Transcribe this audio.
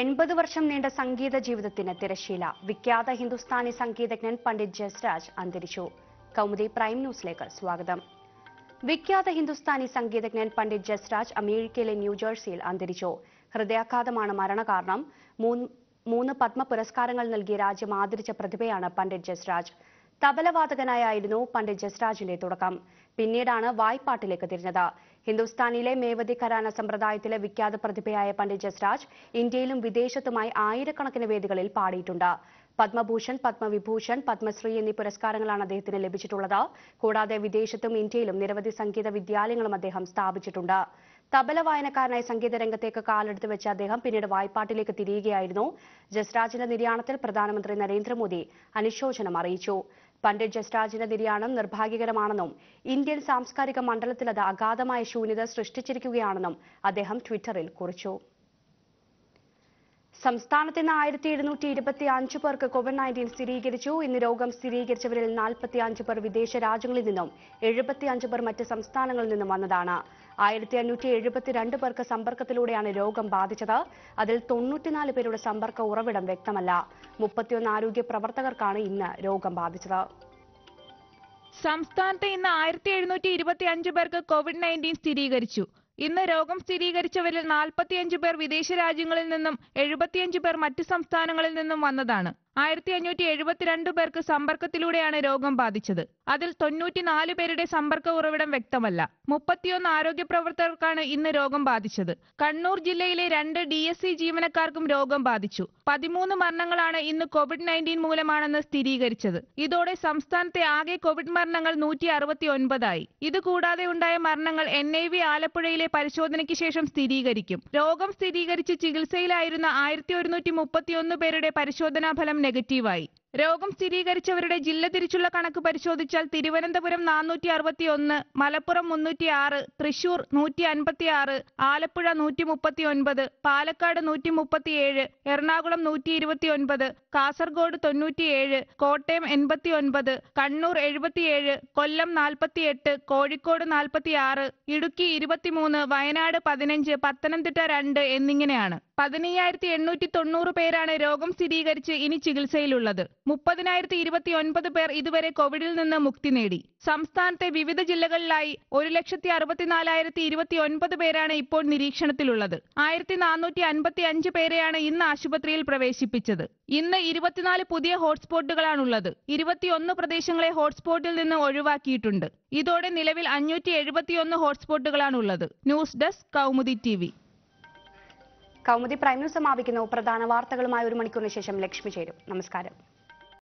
80 വർഷം നീണ്ട സംഗീത ജീവിതത്തിന് തിരശീല വിഖ്യാത ഹിന്ദുസ്ഥാനി സംഗീതജ്ഞൻ പണ്ഡിറ്റ് ജസ്രാജ് അന്തരിച്ചു. കൗമുദി പ്രൈം ന്യൂസിലേക്ക് സ്വാഗതം. വിഖ്യാത ഹിന്ദുസ്ഥാനി സംഗീതജ്ഞൻ പണ്ഡിറ്റ് ജസ്രാജ് അമേരിക്കയിലെ ന്യൂജേഴ്സിയിൽ അന്തരിച്ചു. ഹൃദയാഘാതമാണ് മരണകാരണം. മൂന്ന് പത്മ പുരസ്കാരങ്ങൾ നൽകി രാജ്യം ആദരിച്ച പ്രതിഭയാണ് പണ്ഡിറ്റ് ജസ്രാജ്. തബലവാദകനായിരുന്നു പണ്ഡിറ്റ് ജസ്രാജിന്റെ തുടക്കം. പിന്നീടാണ് വായ്പാട്ടിലേക്ക് തിരിഞ്ഞത്. ഹിന്ദുസ്ഥാനിയിലെ മേവതി ഘരാന സമ്പ്രദായത്തിലെ വിഖ്യാത പ്രതിഭയായ പണ്ഡിറ്റ് ജസ്രാജ് ഇന്ത്യയിലും വിദേശത്തുമായി ആയിരക്കണക്കിന് വേദികളിൽ പാടിയിട്ടുണ്ട്. പത്മഭൂഷൺ, പത്മവിഭൂഷൺ, പത്മശ്രീ എന്നീ പുരസ്കാരങ്ങളാണ് അദ്ദേഹത്തിന് ലഭിച്ചിട്ടുള്ളത്. കൂടാതെ വിദേശത്തും ഇന്ത്യയിലും നിരവധി സംഗീത വിദ്യാലയങ്ങളും അദ്ദേഹം സ്ഥാപിച്ചിട്ടുണ്ട്. തബല വായനക്കാരനായി സംഗീത രംഗത്തേക്ക് കാലെടുത്ത് വെച്ച അദ്ദേഹം പിന്നീട് വായ്പാട്ടിലേക്ക് തിരിയുകയായിരുന്നു. ജസ്രാജിന്റെ നിര്യാണത്തിൽ പ്രധാനമന്ത്രി നരേന്ദ്രമോദി അനുശോചനം അറിയിച്ചു. പണ്ഡിറ്റ് ജസ്രാജിന്റെ നിര്യാണം നിർഭാഗ്യകരമാണെന്നും ഇന്ത്യൻ സാംസ്കാരിക മണ്ഡലത്തിൽ അത് അഗാധമായ ശൂന്യത സൃഷ്ടിച്ചിരിക്കുകയാണെന്നും അദ്ദേഹം ട്വിറ്ററിൽ കുറിച്ചു. സംസ്ഥാനത്ത് ഇന്ന് 1225 പേർക്ക് COVID-19 സ്ഥിരീകരിച്ചു. ഇന്ന് രോഗം സ്ഥിരീകരിച്ചവരിൽ 45 പേർ വിദേശ രാജ്യങ്ങളിൽ നിന്നും 75 പേർ മറ്റ് സംസ്ഥാനങ്ങളിൽ നിന്നും വന്നതാണ്. 1572 പേർക്ക് സമ്പർക്കത്തിലൂടെയാണ് രോഗം ബാധിച്ചത്. അതിൽ 94 പേരുടെ സമ്പർക്ക ഉറവിടം വ്യക്തമല്ല. 31 ആരോഗ്യ പ്രവർത്തകർക്കാണ് ഇന്ന് രോഗം ബാധിച്ചത്. സംസ്ഥാനത്ത് ഇന്ന് 1725 പേർക്ക് COVID-19 സ്ഥിരീകരിച്ചു. ഇന്ന് രോഗം സ്ഥിരീകരിച്ചവരിൽ 45 പേർ വിദേശ രാജ്യങ്ങളിൽ നിന്നും 75 പേർ മറ്റ് സംസ്ഥാനങ്ങളിൽ നിന്നും വന്നതാണ്. 1572 പേർക്ക് സമ്പർക്കത്തിലൂടെയാണ് രോഗം ബാധിച്ചത്. അതിൽ 94 പേരുടെ സമ്പർക്ക ഉറവിടം വ്യക്തമല്ല. 31 ആരോഗ്യ പ്രവർത്തകർക്കാണ് ഇന്ന് രോഗം ബാധിച്ചത്. കണ്ണൂർ ജില്ലയിലെ 2 DSC ജീവനക്കാർക്കും രോഗം ബാധിച്ചു. 13 മരണങ്ങളാണ് ഇന്ന് COVID-19 മൂലമാണെന്ന് സ്ഥിരീകരിച്ചത്. ഇതോടെ സംസ്ഥാനത്തെ ആകെ കോവിഡ് മരണങ്ങൾ 169 ആയി. ഇതുകൂടാതെ ഉണ്ടായ മരണങ്ങൾ NIV ആലപ്പുഴയിലെ പരിശോധനയ്ക്ക് ശേഷം സ്ഥിരീകരിക്കും. രോഗം സ്ഥിരീകരിച്ച് ചികിത്സയിലായിരുന്ന 1131 പേരുടെ പരിശോധനാ ഫലം നെഗറ്റീവായി. രോഗം സ്ഥിരീകരിച്ചവരുടെ ജില്ല തിരിച്ചുള്ള കണക്ക് പരിശോധിച്ചാൽ തിരുവനന്തപുരം 461, മലപ്പുറം 306, തൃശൂർ 156, ആലപ്പുഴ 139, പാലക്കാട് 137, എറണാകുളം 129, കാസർഗോഡ് 97, കോട്ടയം 89, കണ്ണൂർ 77, കൊല്ലം 48, കോഴിക്കോട് 46, ഇടുക്കി 23, വയനാട് 15, പത്തനംതിട്ട 2 എന്നിങ്ങനെയാണ്. 15890 പേരാണ് രോഗം സ്ഥിരീകരിച്ച് ഇനി ചികിത്സയിലുള്ളത്. 30,029 പേർ ഇതുവരെ കോവിഡിൽ നിന്ന് മുക്തി നേടി. സംസ്ഥാനത്തെ വിവിധ ജില്ലകളിലായി 1,64,029 പേരാണ് ഇപ്പോൾ നിരീക്ഷണത്തിലുള്ളത്. 1,455 പേരെയാണ് ഇന്ന് ആശുപത്രിയിൽ പ്രവേശിപ്പിച്ചത്. ഇന്ന് 24 പുതിയ ഹോട്ട്സ്പോട്ടുകളാണുള്ളത്. 21 പ്രദേശങ്ങളെ ഹോട്ട്സ്പോട്ടിൽ നിന്ന് ഒഴിവാക്കിയിട്ടുണ്ട്. ഇതോടെ നിലവിൽ 571 ഹോട്ട്സ്പോട്ടുകളാണുള്ളത്. News desk Kaumudi TV. Kaumudi prime news സമാപിക്കുന്നു. പ്രധാന വാർത്തകളുമായി 1 മണിക്കൂറിന് ശേഷം ലക്ഷ്മി ചേരും. നമസ്കാരം.